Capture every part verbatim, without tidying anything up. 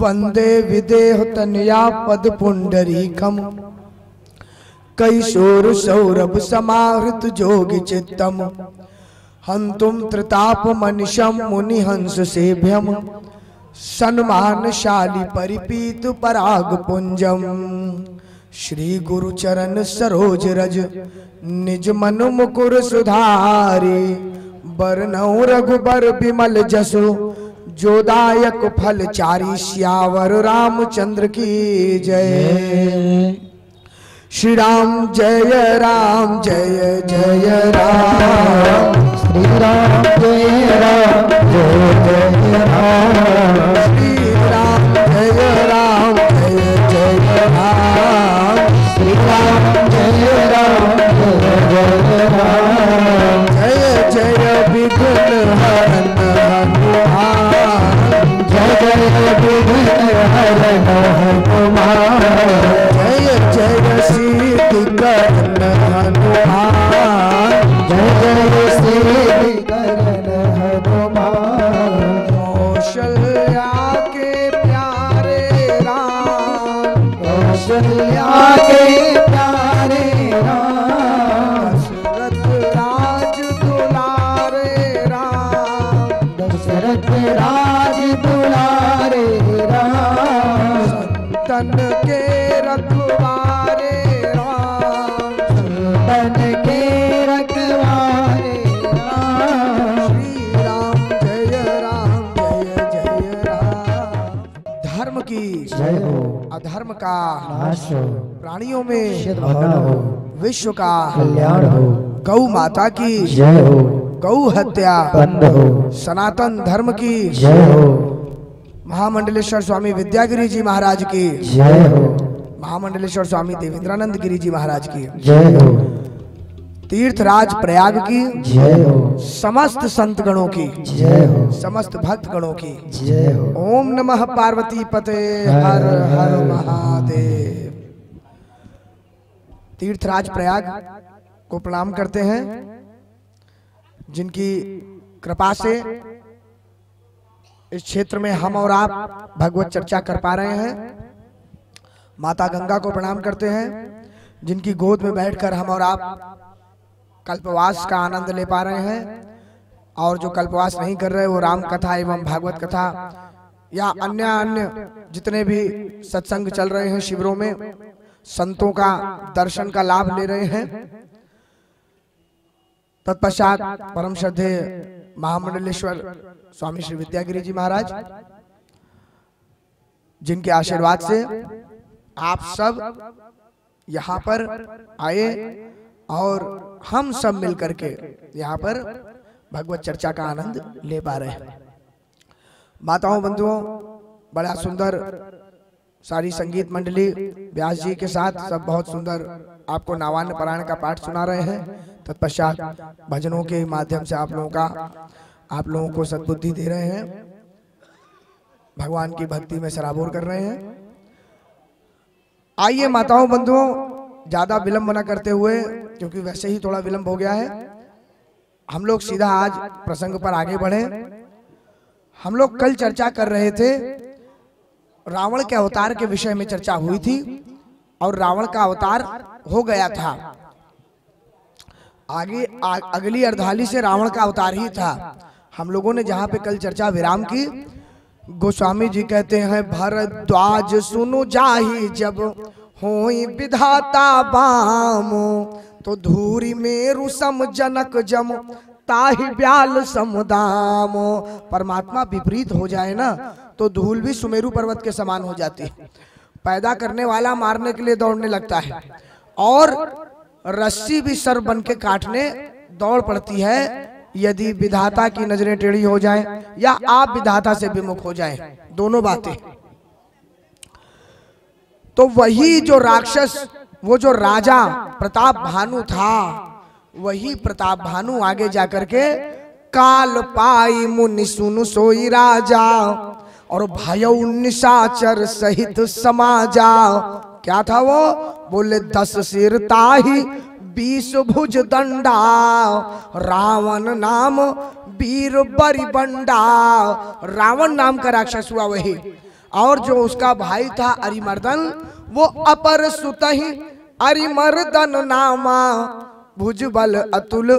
वंदे विदेह तनया पद पुंडरीकम कैशोर सौरभ समाहृत जोग चित्तम हंतुम त्रिताप मनिषम मुनि हंस सेभ्यम सन्मानशाली परिपीत पराग पुंजम श्री गुरु चरण सरोज रज निज मनु मुकुर सुधारी बरनऊ रघुबर बिमल जसो जोदायक फल चारी श्यावर रामचंद्र की जय। श्री राम जय राम जय जय राम श्री राम जय राम जय जय राम श्री राम जय राम जय जय राम श्री राम जय राम जय जय राम जय जय विघ्न हरण जय जय सिद्धि करन हनुमान जय जय सिद्धि करन हनुमान कौशल्या के प्यारे राम कौशल्या के प्यारे राम दशरथ राज दुलारे राम दशरथ राज दुलारे राम संतन के रखवारे राम संतन के रखवारे राम श्री राम जय राम जय जय राम। धर्म की जय हो, अधर्म का नाश हो, प्राणियों में सद्भावना हो, विश्व का कल्याण हो, गौ माता की जय हो, गौ हत्या बंद हो, सनातन धर्म की जय हो, महामंडलेश्वर स्वामी विद्यागिरी जी महाराज की जय हो, महामंडलेश्वर स्वामी देवेंद्रानंद गिरी जी महाराज की जय हो, तीर्थराज प्रयाग की जय हो, समस्त संत गणों की जय हो, समस्त भक्त गणों की जय हो। ओम नमः पार्वती पते हर हर महादेव। तीर्थराज प्रयाग को प्रणाम करते हैं जिनकी कृपा से इस क्षेत्र में हम और आप भगवत चर्चा कर पा रहे हैं। माता गंगा को प्रणाम करते हैं जिनकी गोद में बैठकर हम और आप कल्पवास का आनंद ले पा रहे हैं, और जो कल्पवास नहीं कर रहे वो राम कथा एवं भागवत कथा या अन्य अन्य जितने भी सत्संग चल रहे हैं शिविरों में संतों का दर्शन का लाभ ले रहे हैं। तत्पश्चात परम श्रद्धेय महामंडलेश्वर स्वामी श्री विद्यागिरी जी महाराज जिनके आशीर्वाद से आप सब यहाँ पर आए और हम सब मिलकर के यहाँ पर भगवत चर्चा का आनंद ले पा रहे हैं। माताओं बंधुओं, बड़ा सुंदर सारी संगीत मंडली व्यास जी के साथ सब बहुत सुंदर आपको नावान पारायण का पाठ सुना रहे हैं। तत्पश्चात भजनों के माध्यम से आप लोगों का आप लोगों को सद्बुद्धि दे रहे हैं, भगवान की भक्ति में सराबोर कर रहे हैं। आइए माताओं बंधुओं, ज्यादा विलंब न करते हुए, क्योंकि वैसे ही थोड़ा विलंब हो गया है, हम लोग सीधा आज प्रसंग पर आगे बढ़े। हम लोग कल चर्चा कर रहे थे, रावण के अवतार के विषय में चर्चा हुई थी और रावण का अवतार हो गया था। आगे आ, अगली अर्धाली से रावण का अवतार ही था। हम लोगों ने जहां पे कल चर्चा विराम की, गोस्वामी जी कहते हैं भरद्वाज सुनो जाहि जब होई विधाता बामो तो धूरी मेरु सम जनक जम ताहि ब्याल समुदामो। परमात्मा विपरीत हो जाए ना तो धूल भी सुमेरु पर्वत के समान हो जाती है। पैदा करने वाला मारने के लिए दौड़ने लगता है और रस्सी भी सर बन के काटने दौड़ पड़ती है यदि विधाता की नजरें टेढ़ी हो जाएं या आप विधाता से विमुख हो जाएं, दोनों बातें। तो वही जो राक्षस, वो जो राजा प्रताप भानु था, वही प्रताप भानु आगे जाकर के काल पाई मुनि सुनु सोई राजा और भयो निशाचर सहित समाजा। क्या था वो? बोले दस सिर ताही बीस भुज दंडा रावण नाम वीर बरिबंडा। रावण नाम का राक्षस हुआ वही। और जो उसका भाई था अरिमर्दन, वो अपर सुतहि अरिमर्दन नामा, भुज बल अतुल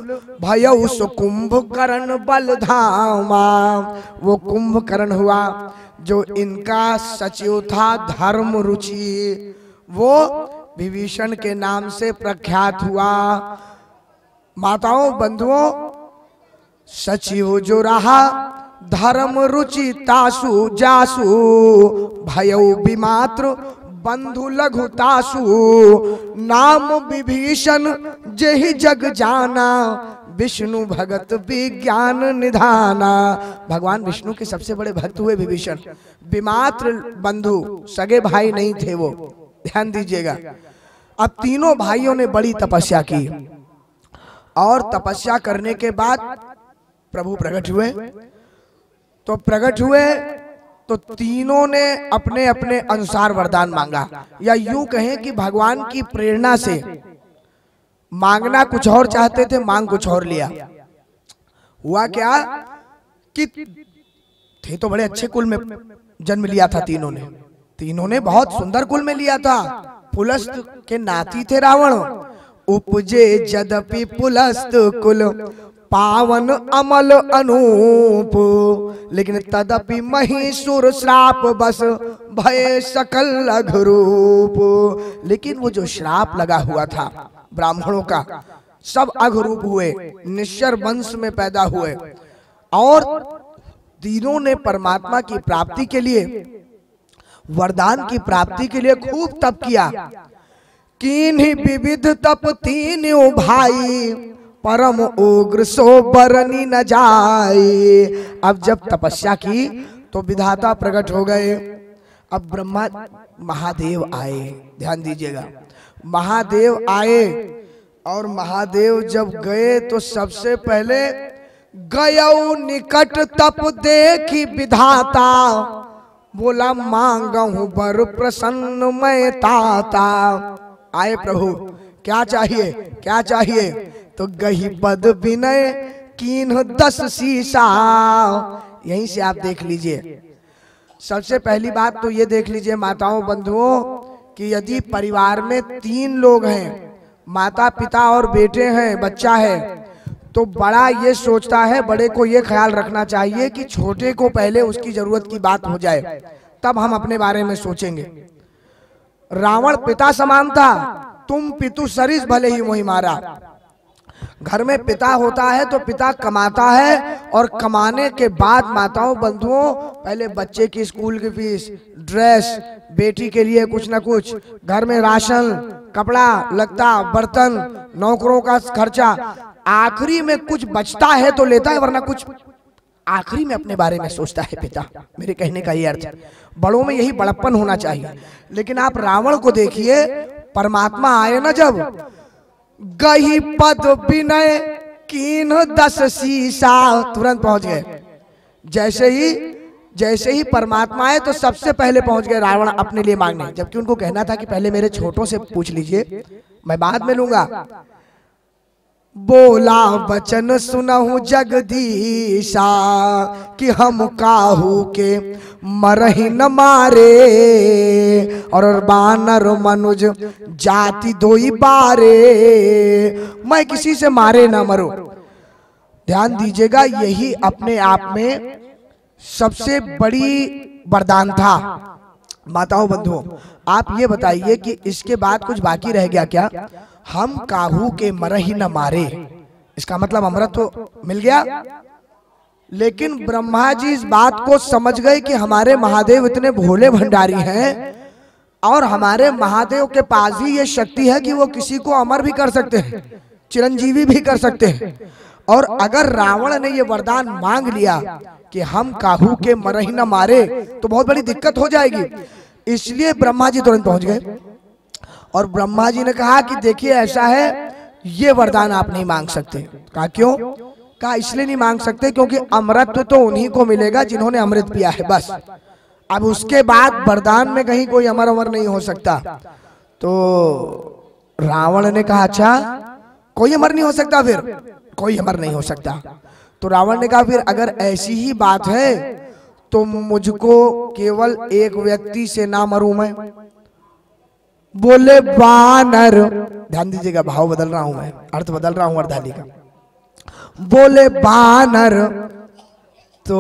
भयउ सो कुंभकर्ण बल धामा। वो कुंभकर्ण हुआ जो इनका सचिव था धर्म रुचि, वो विभीषण के नाम से प्रख्यात हुआ। माताओं बंधुओं, सचिव जो रहा धर्म रुचि तासु जासु, भयउ विमात्र बंधु लघुतासु, नाम विभीषण जेहि जग जाना, विष्णु भगत विज्ञान निधाना। भगवान विष्णु के सबसे बड़े भक्त हुए विभीषण, विमात्र बंधु, सगे भाई नहीं थे वो, ध्यान दीजिएगा। अब तीनों भाइयों ने बड़ी तपस्या की और तपस्या करने के बाद प्रभु प्रकट हुए। तो प्रकट हुए तो तीनों ने अपने अपने अनुसार वरदान मांगा, या यूं कहें कि भगवान की प्रेरणा से। मांगना कुछ और चाहते थे, मांग कुछ और लिया। हुआ क्या कि थे तो बड़े अच्छे कुल में जन्म लिया था तीनों ने, तीनों ने बहुत सुंदर कुल में लिया था। पुलस्त के नाती थे रावण। उपजे यद्यपि पुलस्त कुल पावन अमल अनूप, लेकिन तदपि महिषुर श्राप बस भय सकल अघरूप। लेकिन वो जो श्राप लगा हुआ था ब्राह्मणों का, सब अघरूप हुए, निश्चर वंश में पैदा हुए। और तीनों ने परमात्मा की प्राप्ति के लिए, वरदान की प्राप्ति के लिए खूब तप किया। किन्हीं विविध तप तीनों भाई, परम उग्र सो बरनी न जाए। अब जब तपस्या की तो विधाता प्रकट हो गए। अब ब्रह्मा महादेव आए, ध्यान दीजिएगा, महादेव आए। और महादेव जब गए तो सबसे पहले गयौ निकट तप देखी विधाता, बोला मांगहु बर प्रसन्न मैं ताता। आए प्रभु, क्या चाहिए क्या चाहिए? तो गही पद विनय कीन्ह दस शीशा। यहीं से आप देख लीजिए, सबसे पहली बात तो ये देख लीजिए माताओं बंधुओं कि यदि परिवार में तीन लोग हैं, माता पिता और बेटे हैं, बच्चा है, तो बड़ा ये सोचता है, बड़े को ये ख्याल रखना चाहिए कि छोटे को पहले उसकी जरूरत की बात हो जाए, तब हम अपने बारे में सोचेंगे। रावण पिता समान था, तुम पितु सरिस भले ही मोहि मारा। घर में पिता होता है तो पिता कमाता है, और कमाने के बाद माताओं बंधुओं पहले बच्चे की स्कूल की फीस, ड्रेस, बेटी के लिए कुछ ना कुछ, घर में राशन, कपड़ा लगता, बर्तन, नौकरों का खर्चा, आखिरी में कुछ बचता है तो लेता है, वरना कुछ आखिरी में अपने बारे में सोचता है पिता। मेरे कहने का ये अर्थ, बड़ों में यही बड़प्पन होना चाहिए। लेकिन आप रावण को देखिए, परमात्मा आए ना, जब गही पद विनय कीन दस सीसा, तुरंत पहुंच गए। जैसे ही जैसे ही परमात्मा आए तो सबसे पहले पहुंच गए रावण अपने लिए मांगने, जबकि उनको कहना था कि पहले मेरे छोटों से पूछ लीजिए, मैं बाद में लूंगा। बोला वचन सुनहु जगदीशा, कि हम काहू के मरहि न मारे, और बानर मनुज जाति दोई बारे, मैं किसी से मारे न मरो। ध्यान दीजिएगा, यही अपने आप में सबसे बड़ी वरदान था। माताओं बंधुओं, आप ये बताइए कि इसके बाद कुछ बाकी रह गया क्या? हम काहू के मरहि न मारे, इसका मतलब अमृत तो मिल गया। लेकिन ब्रह्मा जी इस बात को समझ गए कि हमारे महादेव इतने भोले भंडारी हैं, और हमारे महादेव के पास ही ये शक्ति है कि वो किसी को अमर भी कर सकते हैं, चिरंजीवी भी कर सकते हैं। और अगर रावण ने ये वरदान मांग लिया कि हम काहू के मरहि न मारे, तो बहुत बड़ी दिक्कत हो जाएगी। इसलिए ब्रह्मा जी तुरंत पहुंच गए, और ब्रह्मा जी ने कहा कि देखिए ऐसा है, ये वरदान आप नहीं मांग सकते। कहा क्यों? कहा इसलिए नहीं मांग सकते क्योंकि अमृत तो उन्हीं को मिलेगा जिन्होंने अमृत पिया है, बस। अब उसके बाद वरदान में कहीं कोई अमर अमर नहीं हो सकता। तो रावण ने कहा अच्छा, कोई अमर नहीं हो सकता, फिर कोई अमर नहीं हो सकता। तो रावण ने कहा फिर अगर ऐसी ही बात है तो मुझको केवल एक व्यक्ति से ना मरूं मैं। बोले बानर, ध्यान दीजिएगा भाव बदल रहा हूं मैं, अर्थ बदल रहा हूं अर्धाली का। बोले बानर, तो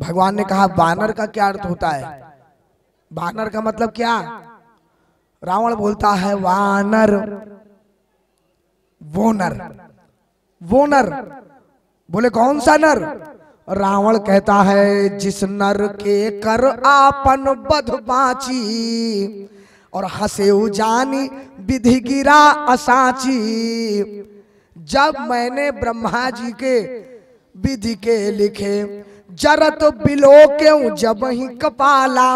भगवान ने कहा बानर का क्या अर्थ होता है, बानर का मतलब क्या? रावण बोलता है वानर, वो नर, वो नर। बोले कौन सा नर? रावण कहता है जिस नर के कर आपन बध बाची और हसेउ जानी विधि गिरा असाची। जब मैंने ब्रह्मा जी के विधि के लिखे जरत बिलो के जब ही कपाला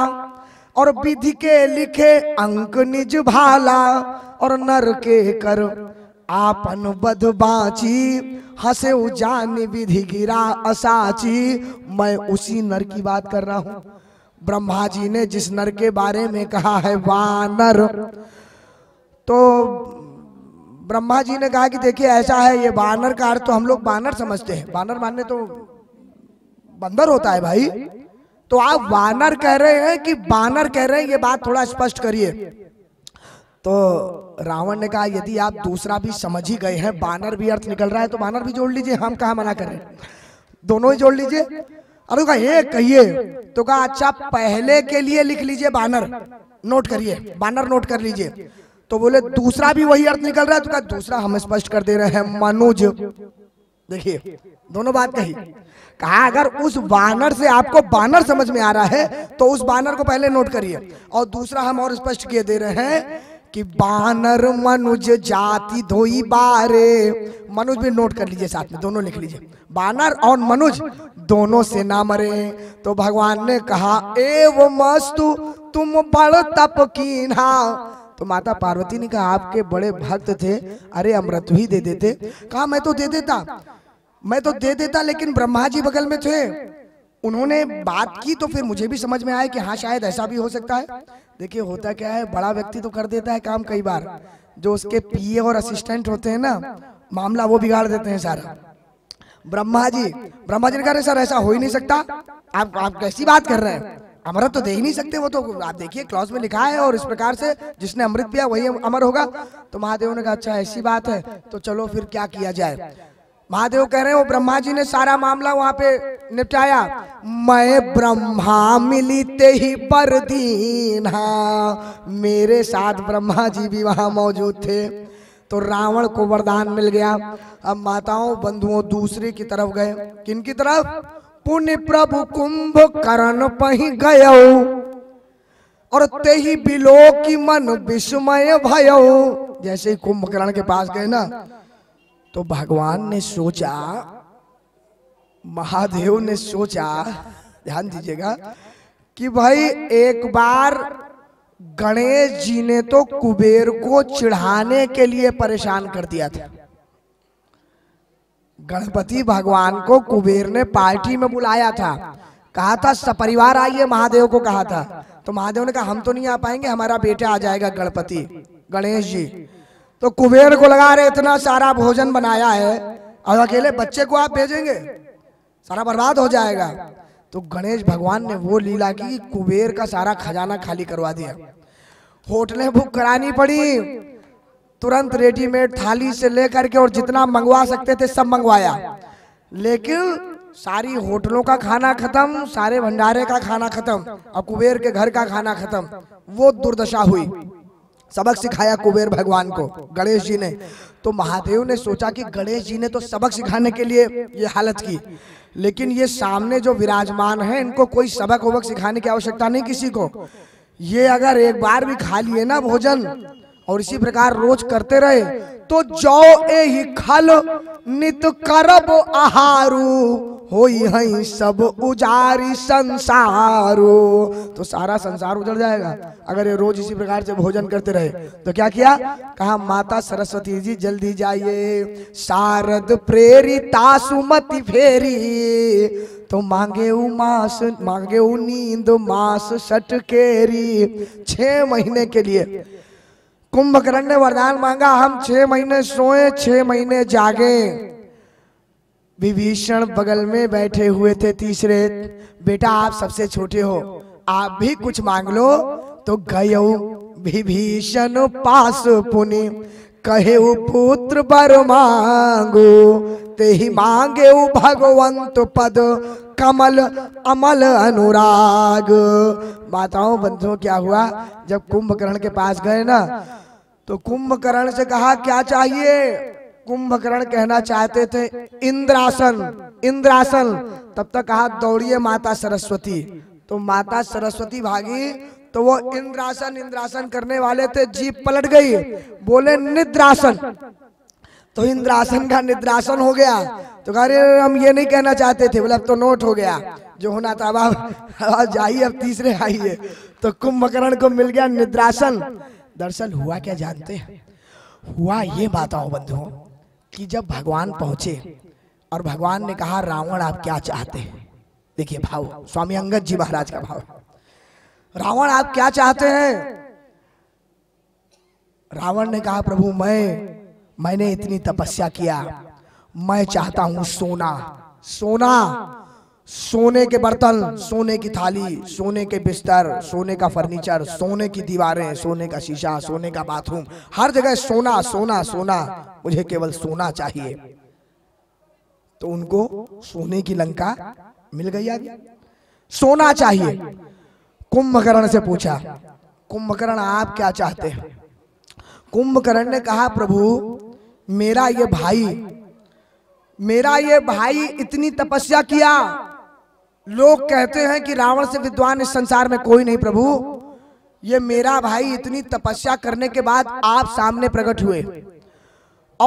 और विधि के लिखे अंक निज भाला और नर के कर आपन बध बाची हसे उजान विधि गिरा असाची। मैं उसी नर की बात कर रहा हूं। ब्रह्मा जी ने जिस नर के बारे में कहा है वानर, तो ब्रह्मा जी ने कहा कि देखिए ऐसा है, ये वानर का अर्थ तो हम लोग वानर समझते हैं, वानर मानने तो बंदर होता है भाई, तो आप वानर कह रहे हैं कि वानर कह रहे हैं, ये बात थोड़ा स्पष्ट करिए। तो रावण ने कहा यदि आप दूसरा भी समझ ही गए हैं, वानर भी अर्थ निकल रहा है, तो वानर भी जोड़ लीजिए, हम कहाँ मना करें, दोनों ही जोड़ लीजिए। अरे कहा ये कहिए, तो कहा अच्छा पहले के लिए लिख लीजिए वानर, नोट करिए वानर नोट कर लीजिए। तो बोले दूसरा भी वही अर्थ निकल रहा है, तो कहा दूसरा हम स्पष्ट कर दे रहे हैं मनुज। देखिए दोनों बात कही, कहा अगर उस वानर से आपको वानर समझ में आ रहा है तो उस वानर को पहले नोट करिए, और दूसरा हम और स्पष्ट किए दे रहे हैं कि बानर मनुज जाति धोई बारे। मनुज भी नोट कर लीजिए साथ में, दोनों लिख लीजिए, बानर और मनुज दोनों से ना मरे। तो भगवान ने कहा एव मस्तु तुम बड़ तप कीन्हा। तो माता पार्वती ने कहा आपके बड़े भक्त थे, अरे अमृत भी दे देते। कहा मैं तो दे देता, मैं तो दे देता, लेकिन ब्रह्मा जी बगल में थे, उन्होंने बात की तो फिर मुझे भी समझ में आया कि हाँ शायद ऐसा भी हो सकता है। देखिए होता क्या है, बड़ा व्यक्ति तो कर देता है काम, कई बार जो उसके पीए और असिस्टेंट होते हैं ना, मामला वो बिगाड़ देते हैं सारा। ब्रह्मा जी ब्रह्मा जी ने कहा सर ऐसा हो ही नहीं सकता, आप आप कैसी बात कर रहे हैं, अमृत तो दे ही नहीं सकते, वो तो आप देखिए क्लॉज में लिखा है और इस प्रकार से जिसने अमृत पिया वही अमर होगा। तो महादेव ने कहा अच्छा ऐसी बात है, तो चलो फिर क्या किया जाए। महादेव कह रहे हैं वो ब्रह्मा जी ने सारा मामला वहां पे निपटाया। मैं ब्रह्मा मिलते ही पर दीन, हाँ मेरे साथ ब्रह्मा जी भी वहां मौजूद थे। तो रावण को वरदान मिल गया। अब माताओं बंधुओं दूसरे की तरफ गए, किन की तरफ? पुण्य प्रभु कुंभकर्ण पही गय और तेही बिलो की मन विस्मय भयो। जैसे ही कुंभकर्ण के पास गए ना, तो भगवान ने सोचा, महादेव ने सोचा, ध्यान दीजिएगा कि भाई एक बार गणेश जी ने तो कुबेर को चिढ़ाने के लिए परेशान कर दिया था। गणपति भगवान को कुबेर ने पार्टी में बुलाया था, कहा था सपरिवार आइए, महादेव को कहा था। तो महादेव ने कहा हम तो नहीं आ पाएंगे, हमारा बेटा आ जाएगा गणपति गणेश जी। तो कुबेर को लगा रहे इतना सारा भोजन बनाया है और अकेले बच्चे को आप भेजेंगे, सारा बर्बाद हो जाएगा। तो गणेश भगवान ने वो लीला की, कुबेर का सारा खजाना खाली करवा दिया। होटलें बुक करानी पड़ी, तुरंत रेडीमेड थाली से लेकर के और जितना मंगवा सकते थे सब मंगवाया, लेकिन सारी होटलों का खाना खत्म, सारे भंडारे का खाना खत्म और कुबेर के घर का खाना खत्म। वो दुर्दशा हुई। सबक सिखाया कुबेर भगवान को गणेश जी ने। तो महादेव ने सोचा कि गणेश जी ने तो सबक सिखाने के लिए ये हालत की, लेकिन ये सामने जो विराजमान हैं इनको कोई सबक वबक सिखाने की आवश्यकता नहीं किसी को। ये अगर एक बार भी खा लिए ना भोजन और इसी प्रकार रोज करते रहे तो जौ ए ही खल नित करब आहारू होई हैं सब उजारी संसारो। तो सारा संसार उजड़ जाएगा अगर ये रोज इसी प्रकार से भोजन करते रहे। तो क्या किया? कहा माता सरस्वती जी जल्दी जाइए, शारद प्रेरिता सुमति फेरी, तो मांगे उ मास मांगे उ नींद मास सटकेरी। छह महीने के लिए कुंभकर्ण ने वरदान मांगा, हम छह महीने सोए छह महीने जागे। विभीषण बगल में बैठे हुए थे तीसरे। बेटा आप सबसे छोटे हो, आप भी कुछ मांग लो। तो गयो विभीषण पास पुनि, कहे पुत्र बर मांगो, तेहि मांगे भगवंत पद कमल अमल अनुराग। माताओं बंधुओं क्या हुआ, जब कुंभकर्ण के पास गए ना तो कुंभकर्ण से कहा क्या चाहिए। कुंभकर्ण कहना चाहते थे इंद्रासन, इंद्रासन। तब तक कहा दौड़िए माता सरस्वती। तो माता सरस्वती भागी तो वो इंद्रासन इंद्रासन करने वाले थे, जीप पलट गई, बोले निद्रासन। तो इंद्रासन का निद्रासन हो गया। तो कह रहे हम ये नहीं कहना चाहते थे, बोले अब तो नोट हो गया जो होना था। अब जाइए, अब तीसरे आइए। तो कुंभकर्ण को मिल गया निद्रासन। दरअसल हुआ क्या जानते हैं, हुआ ये माताओं बंधुओं कि जब भगवान पहुंचे और भगवान ने कहा रावण आप क्या चाहते हैं। देखिए भाव, स्वामी अंगद जी महाराज का भाव। रावण आप क्या चाहते हैं। रावण ने कहा प्रभु मैं मैंने इतनी तपस्या किया, मैं चाहता हूं सोना, सोना, सोने के बर्तन, सोने की थाली, सोने के बिस्तर, सोने का फर्नीचर, सोने की दीवारें, सोने का शीशा, सोने का बाथरूम, हर जगह सोना सोना सोना, मुझे केवल सोना चाहिए। तो उनको सोने की लंका मिल गई, आज सोना चाहिए। कुंभकर्ण से पूछा कुंभकर्ण आप क्या चाहते हैं। कुंभकर्ण ने कहा प्रभु मेरा ये भाई, मेरा ये भाई इतनी तपस्या किया, लोग कहते हैं कि रावण से विद्वान इस संसार में कोई नहीं। प्रभु ये मेरा भाई इतनी तपस्या करने के बाद आप सामने प्रकट हुए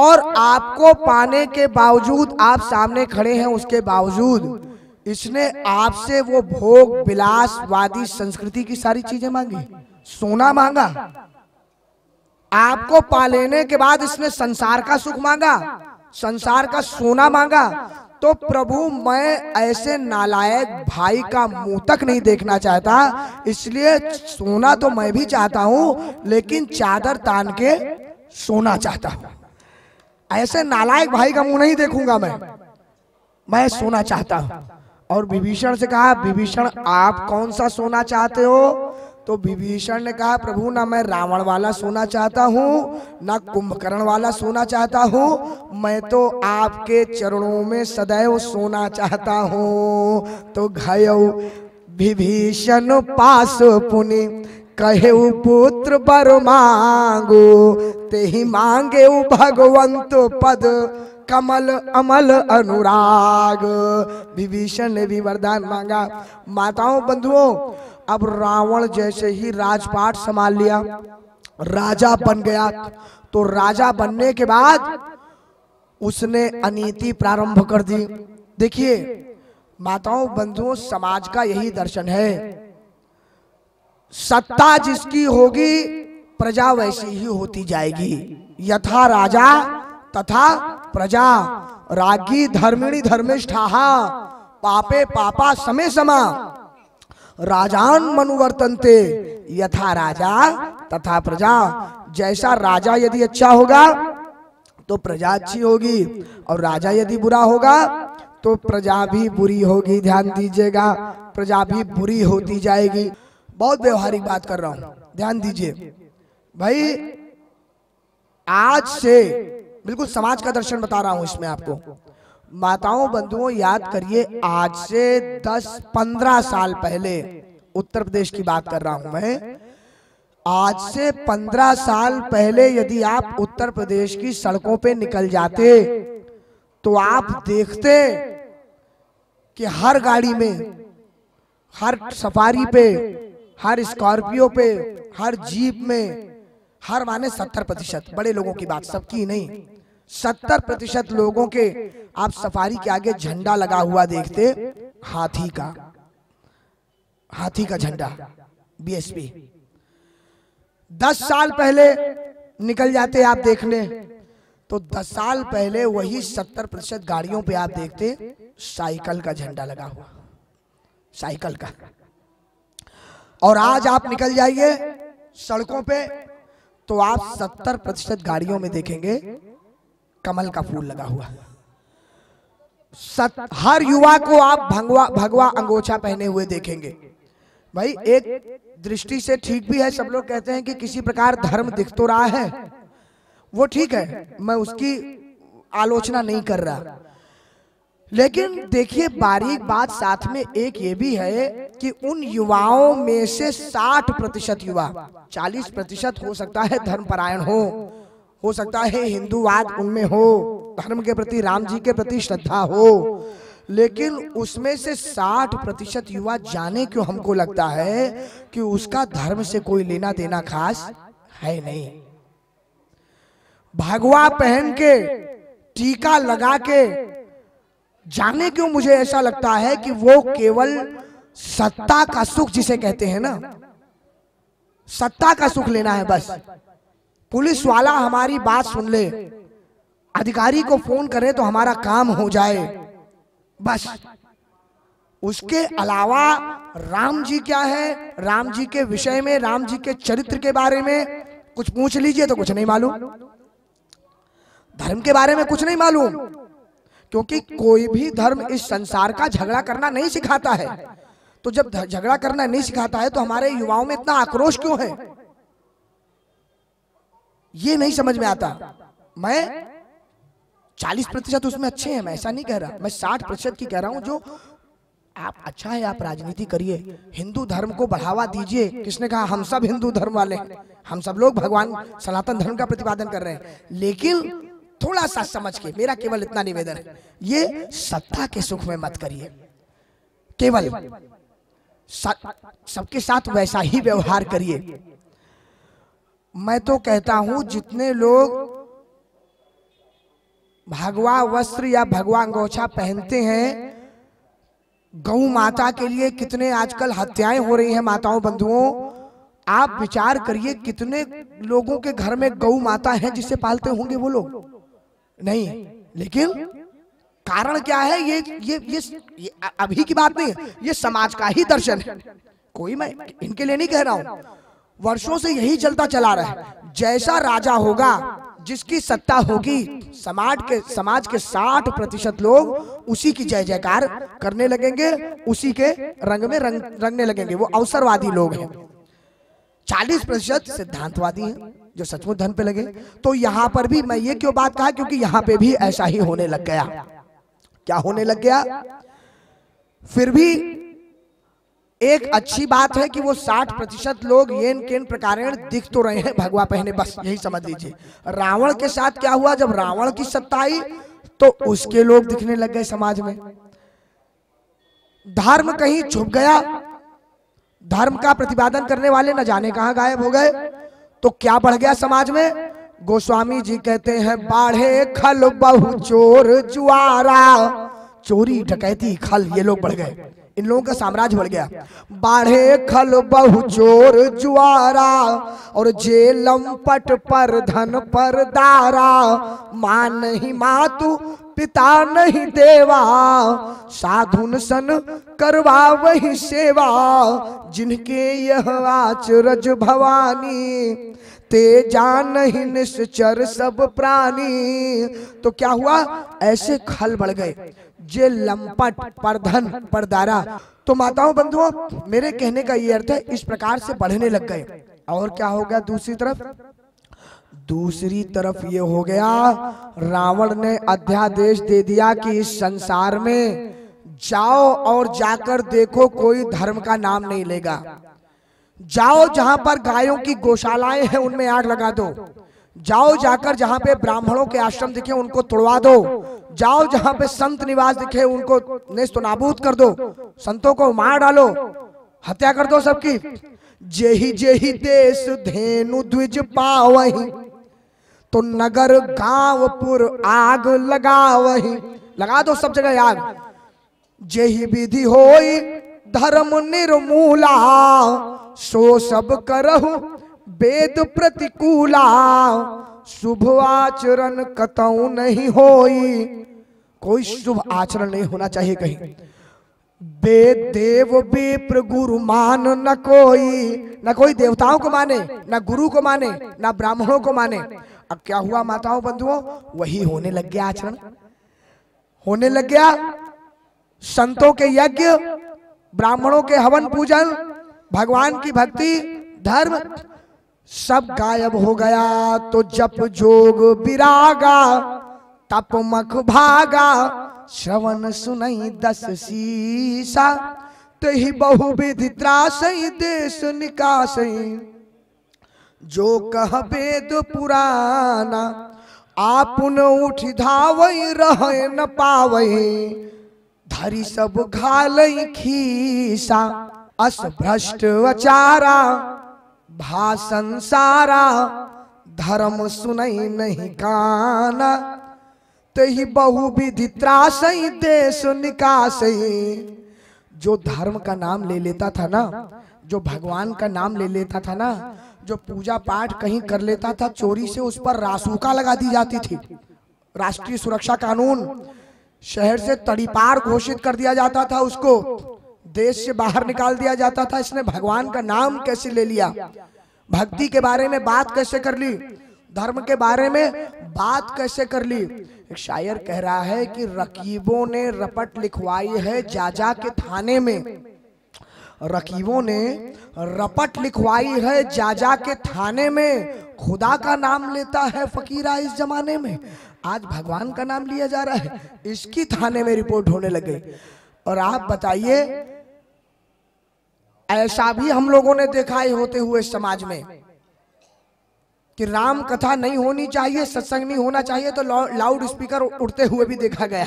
और आपको पाने के बावजूद आप सामने खड़े हैं, उसके बावजूद इसने आपसे वो भोग विलासवादी संस्कृति की सारी चीजें मांगी, सोना मांगा, आपको पा लेने के बाद इसने संसार का सुख मांगा, संसार का सोना मांगा। तो प्रभु मैं ऐसे नालायक भाई का मुंह तक नहीं देखना चाहता, इसलिए सोना तो मैं भी चाहता हूं लेकिन चादर तान के सोना चाहता हूं। ऐसे नालायक भाई का मुंह नहीं देखूंगा मैं, मैं सोना चाहता हूं। और विभीषण से कहा विभीषण आप कौन सा सोना चाहते हो। तो विभीषण ने कहा प्रभु ना मैं रावण वाला सोना चाहता हूँ, ना कुंभकर्ण वाला सोना चाहता हूँ, मैं तो आपके चरणों में सदैव सोना चाहता हूँ। तो घयौ विभीषण पास पुनि, कहे पुत्र बर मांगो, तेहि मांगे भगवंत पद कमल अमल अनुराग। विभीषण ने भी वरदान मांगा। माताओं बंधुओं अब रावण जैसे ही राजपाट संभाल लिया, राजा बन गया। तो राजा बनने के बाद उसने अनीति प्रारंभ कर दी। देखिए माताओं बंधुओं समाज का यही दर्शन है, सत्ता जिसकी होगी प्रजा वैसी ही होती जाएगी, यथा राजा तथा प्रजा। रागी धर्मिणी धर्मिष्ठाहा पापे पापा समे समा, राजान मनुवर्तन्ते यथा राजा तथा प्रजा। जैसा राजा यदि अच्छा होगा तो प्रजा अच्छी होगी, और राजा यदि बुरा होगा तो प्रजा भी बुरी होगी। ध्यान दीजिएगा, प्रजा भी बुरी होती जाएगी। बहुत व्यवहारिक बात कर रहा हूं, ध्यान दीजिए भाई। आज से बिल्कुल समाज का दर्शन बता रहा हूं इसमें आपको। माताओं बंधुओं याद करिए, आज से दस पंद्रह साल पहले, उत्तर प्रदेश की बात कर रहा हूं मैं, आज से पंद्रह साल पहले यदि आप उत्तर प्रदेश की सड़कों पे निकल जाते तो आप देखते कि हर गाड़ी में, हर सफारी पे, हर स्कॉर्पियो पे, हर जीप में, हर माने सत्तर प्रतिशत, बड़े लोगों की बात, सबकी नहीं, सत्तर प्रतिशत लोगों के आप सफारी के आगे झंडा लगा हुआ देखते, हाथी का, हाथी का झंडा, बीएसपी। दस साल पहले निकल जाते आप देखने तो दस साल पहले वही सत्तर प्रतिशत गाड़ियों पे आप देखते साइकिल का झंडा लगा हुआ, साइकिल का। और आज आप निकल जाइए सड़कों पे तो आप सत्तर प्रतिशत गाड़ियों में देखेंगे कमल का फूल लगा हुआ, सत, हर युवा को आप भगवा भगवा अंगोछा पहने हुए देखेंगे। भाई एक दृष्टि से ठीक भी है, सब लोग कहते हैं कि किसी प्रकार धर्म दिख तो रहा है, वो ठीक है, मैं उसकी आलोचना नहीं कर रहा, लेकिन देखिए बारीक बात साथ में एक ये भी है कि उन युवाओं में से साठ प्रतिशत युवा, चालीस प्रतिशत हो सकता है धर्मपरायण हो, हो सकता है हिंदूवाद उनमें हो, धर्म के प्रति राम जी के प्रति श्रद्धा हो, लेकिन उसमें से साठ प्रतिशत युवा जाने क्यों हमको लगता है कि उसका धर्म से कोई लेना देना खास है नहीं। भगवा पहन के टीका लगा के जाने क्यों मुझे ऐसा लगता है कि वो केवल सत्ता का सुख जिसे कहते हैं ना, सत्ता का सुख लेना है बस। पुलिस वाला हमारी बात सुन ले, अधिकारी को फोन करे तो हमारा काम हो जाए, बस। उसके अलावा राम जी क्या है, राम जी के विषय में, राम जी के चरित्र के बारे में कुछ पूछ लीजिए तो कुछ नहीं मालूम, धर्म के बारे में कुछ नहीं मालूम, क्योंकि कोई भी धर्म इस संसार का झगड़ा करना नहीं सिखाता है। तो जब झगड़ा करना नहीं सिखाता है तो हमारे युवाओं में इतना आक्रोश क्यों है, ये नहीं समझ में आता। मैं चालीस प्रतिशत उसमें अच्छे हैं, मैं ऐसा नहीं कह रहा, मैं साठ प्रतिशत की कह रहा हूं। जो आप अच्छा है, आप राजनीति करिए, हिंदू धर्म को बढ़ावा दीजिए। किसने कहा हम सब हिंदू धर्म वाले हैं, हम सब लोग भगवान सनातन धर्म का प्रतिपादन कर रहे हैं, लेकिन थोड़ा सा समझ के, मेरा केवल इतना निवेदन है, ये सत्ता के सुख में मत करिए। केवल सबके साथ वैसा ही व्यवहार करिए। मैं तो कहता हूं जितने लोग भगवा वस्त्र या भगवा अंगोछा पहनते हैं, गौ माता के लिए कितने आजकल हत्याएं हो रही हैं माताओं बंधुओं, आप विचार करिए कितने लोगों के घर में गौ माता है जिसे पालते होंगे वो लोग, नहीं। लेकिन कारण क्या है, ये ये ये, ये अभी की बात नहीं है, ये समाज का ही दर्शन है, कोई मैं इनके लिए नहीं कह रहा हूं, वर्षों से यही चलता चला रहा है। जैसा राजा होगा, जिसकी सत्ता होगी, समाज के समाज के साठ प्रतिशत लोग उसी की जय जयकार करने लगेंगे, उसी के रंग में रंग, रंगने लगेंगे। वो अवसरवादी लोग हैं, चालीस प्रतिशत सिद्धांतवादी हैं जो सचमुच धन पे लगे। तो यहाँ पर भी मैं ये क्यों बात कहा, क्योंकि यहाँ पे भी ऐसा ही होने लग गया। क्या होने लग गया? फिर भी एक अच्छी बात है कि वो साठ प्रतिशत लोग येन केन प्रकारेण दिख तो रहे हैं भगवा पहने, बस यही समझ लीजिए। रावण के साथ क्या हुआ, जब रावण की सत्ता आई तो उसके लोग दिखने लग गए समाज में। धर्म कहीं छुप गया, धर्म का प्रतिपादन करने वाले न जाने कहां गायब हो गए। तो क्या बढ़ गया समाज में? गोस्वामी जी कहते हैं, बाढ़े खल बहु चोर जुआरा, चोरी डकैती खल ये लोग बढ़ गए, इन लोगों का साम्राज्य बढ़ गया। बाढ़े खल बहु चोर जुआरा, और जे लंपट पर धन पर दारा, मां नहीं मातु पिता नहीं देवा, साधुन सन करवा वही सेवा, जिनके यह आचरज भवानी, ते जान ही निश्चर सब प्राणी। तो क्या हुआ, ऐसे खल बढ़ गए, जे लंपट परधन परदारा। तो माताओं बंधुओं, मेरे कहने का ये अर्थ है, इस प्रकार से बढ़ने लग गए। और क्या हो गया दूसरी तरफ? दूसरी तरफ ये हो गया, रावण ने अध्यादेश दे दिया कि इस संसार में जाओ और जाकर देखो कोई धर्म का नाम नहीं लेगा। जाओ जहां पर गायों की गौशालाएं हैं उनमें आग लगा दो, जाओ जाकर जहां पे ब्राह्मणों के आश्रम दिखे उनको तोड़वा दो, जाओ जहां पे संत निवास दिखे उनको नेस्त नाबूद कर दो, संतों को मार डालो, हत्या कर दो सबकी। जेही जेही देश धेनु द्विज पावही, तो नगर गांवपुर आग लगावही, लगा दो सब जगह आग। जेही विधि होई धर्म निर्मूला, सो सब करहु वेद प्रतिकूला, शुभ आचरण कतऊ नहीं होई, कोई शुभ आचरण नहीं होना चाहिए कहीं। वेद देव विप्र गुरु मान न कोई, न कोई देवताओं को माने, न गुरु को माने, न ब्राह्मणों को माने। अब क्या हुआ माताओं बंधुओं, वही होने लग गया आचरण। होने लग गया। संतों के यज्ञ, ब्राह्मणों के हवन पूजन, भगवान की भक्ति, धर्म सब गायब हो गया। तो जप जोग विरागा, तप मख भागा, श्रवण सुनई दस सीसा, तहि बहुविधि त्रासई देश निकासई, जो कह वेद पुराना, आपुन उठि धावई रहय न पावई, धरि सब घालई खीसा, अस भ्रष्ट वचारा भा संसारा, धर्म सुनई नहीं काना, तहि बहुविधि त्रासई देश निकासई। जो धर्म का नाम ले लेता था ना, जो भगवान का नाम ले लेता था ना, जो पूजा पाठ कहीं कर लेता था, चोरी से उस पर रासुका लगा दी जाती थी। राष्ट्रीय सुरक्षा कानून शहर से तड़ीपार घोषित कर दिया जाता था, उसको देश से बाहर निकाल दिया जाता था। इसने भगवान का नाम कैसे ले लिया, भक्ति के बारे में बात कैसे कर ली, धर्म के बारे में बात कैसे कर ली। एक शायर कह रहा है कि रकीबों ने रपट लिखवाई है जाजा के थाने में, रकीबों ने रपट लिखवाई है जाजा के थाने में, खुदा का नाम लेता है फकीरा इस जमाने में। आज भगवान का नाम लिया जा रहा है, इसकी थाने में रिपोर्ट होने लग गई। और आप बताइए, ऐसा भी हम लोगों ने देखा ही होते हुए समाज में कि राम कथा नहीं होनी चाहिए, सत्संग नहीं होना चाहिए, तो लाउड स्पीकर उड़ते हुए भी देखा गया।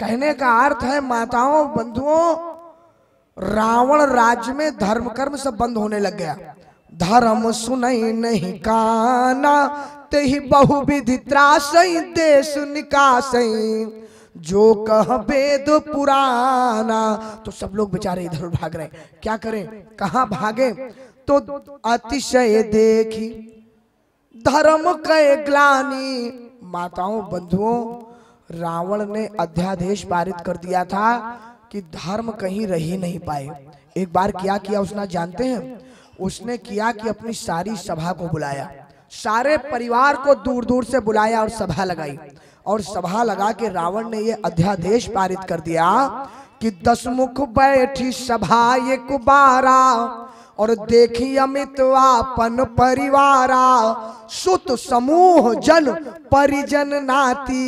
कहने का अर्थ है माताओं बंधुओं, रावण राज्य में धर्म कर्म सब बंद होने लग गया। धर्म सुनई नहीं काना, तेहि बहुविधि त्रासई देश निकासई, जो कह वेद पुराना। तो सब लोग बेचारे इधर भाग रहे, क्या करें, कहाँ भागे। तो अतिशय देखी धर्म के ग्लानी, माताओं बंधुओं, रावण ने अध्यादेश पारित कर दिया था कि धर्म कहीं रह ही नहीं पाए। एक बार क्या किया उसने, जानते हैं उसने किया कि अपनी सारी सभा को बुलाया, सारे परिवार को दूर दूर से बुलाया और सभा लगाई। और सभा लगा के रावण ने ये अध्यादेश पारित कर दिया कि दस मुख बैठी सभा ये कुबारा, और देखी अमित आपन परिवारा, सुत समूह जन परिजन नाती,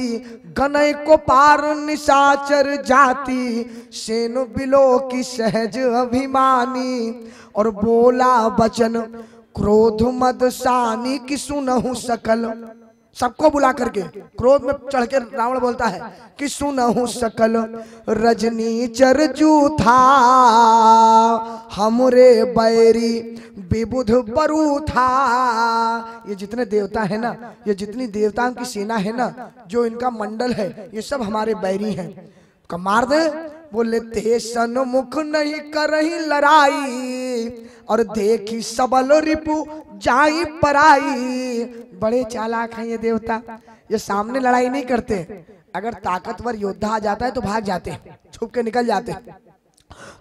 गनय को पार निशाचर जाति, सेनु बिलो की सहज अभिमानी, और बोला बचन क्रोध मद सानी की सुनहु सकल। सबको बुला करके क्रोध में चढ़ के रावण बोलता है कि सुनहु सकल, रजनी चरजू था हमरे बैरी विबुध बरू था। ये जितने देवता है ना, ये जितनी देवताओं की सेना है ना, जो इनका मंडल है, ये सब हमारे बैरी हैं। कमार दे बोले ते सन्मुख नहीं करही लड़ाई, और देखी सबल रिपु जाई पराई। बड़े चालाक हैं ये देवता, ये सामने लड़ाई नहीं करते। अगर ताकतवर योद्धा आ जाता है तो भाग जाते हैं, छुप के निकल जाते हैं।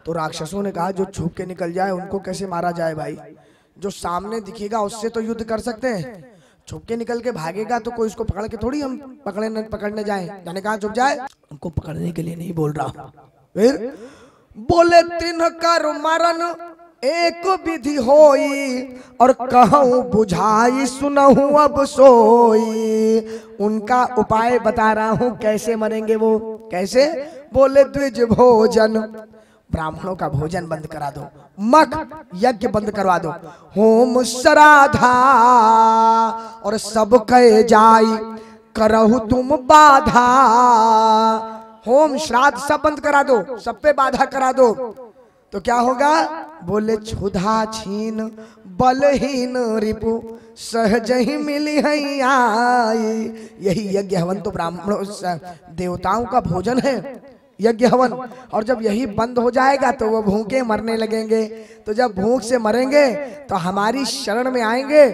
तो राक्षसों ने कहा जो छुप के निकल जाए उनको कैसे मारा जाए भाई, जो सामने दिखेगा उससे तो युद्ध कर सकते हैं, छुप के निकल के भागेगा तो कोई उसको पकड़ के थोड़ी हम पकड़ने पकड़ने जाए, जाने कहाँ छुप जाए। उनको पकड़ने के लिए नहीं बोल रहा हूँ। फिर बोले तिनकर मरण एक विधि होई, और कहूँ बुझाई सुनहु अब सोई। उनका उपाय बता रहा हूँ कैसे मरेंगे वो, कैसे। बोले द्विज भोजन, ब्राह्मणों का भोजन बंद करा दो, मख यज्ञ बंद करवा दो, होम श्राद्धा, और सब कहे जाई करहु तुम बाधा। होम श्राद्ध सब बंद करा दो, सब पे बाधा करा दो, तो क्या होगा। बोले क्षुधा छीन बलहीन रिपु सहज ही मिली है आई। यही यज्ञ हवन तो ब्राह्मणों देवताओं का भोजन है, यज्ञ हवन। और जब यही बंद हो जाएगा तो वो भूखे मरने लगेंगे। तो जब भूख से मरेंगे तो हमारी शरण में आएंगे,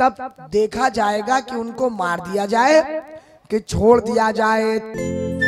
तब देखा जाएगा कि उनको मार दिया जाए कि छोड़ दिया जाए।